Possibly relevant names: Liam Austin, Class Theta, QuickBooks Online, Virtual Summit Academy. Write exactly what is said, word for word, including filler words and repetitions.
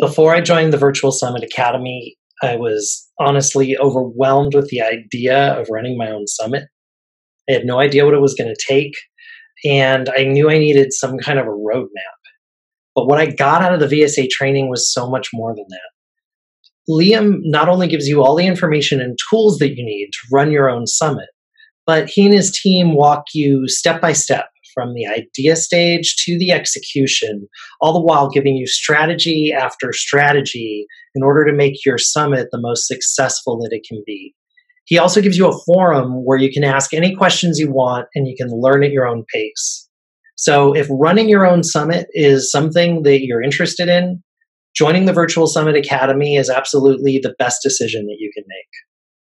Before I joined the Virtual Summit Academy, I was honestly overwhelmed with the idea of running my own summit. I had no idea what it was going to take, and I knew I needed some kind of a roadmap. But what I got out of the V S A training was so much more than that. Liam not only gives you all the information and tools that you need to run your own summit, but he and his team walk you step by step from the idea stage to the execution, all the while giving you strategy after strategy in order to make your summit the most successful that it can be. He also gives you a forum where you can ask any questions you want and you can learn at your own pace. So if running your own summit is something that you're interested in, joining the Virtual Summit Academy is absolutely the best decision that you can make.